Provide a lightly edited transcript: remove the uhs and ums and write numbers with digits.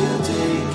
your day.